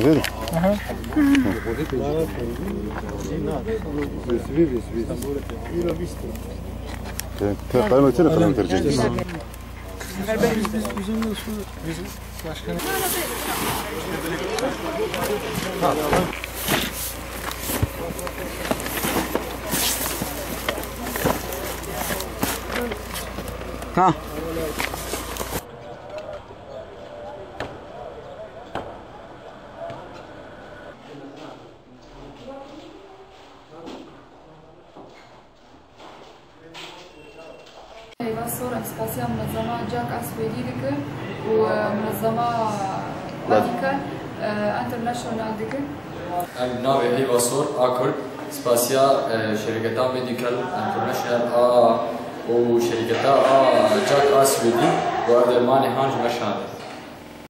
غيره. ها صورة إسباسية منظمة جاك أسويديك ومنظمة ميديكا انترناشونال ديك. أنا وهي وصور أكل إسباسية شركة ميديكا انترناشونال وشركة جاك أسويدي وأردماني هانج مشان.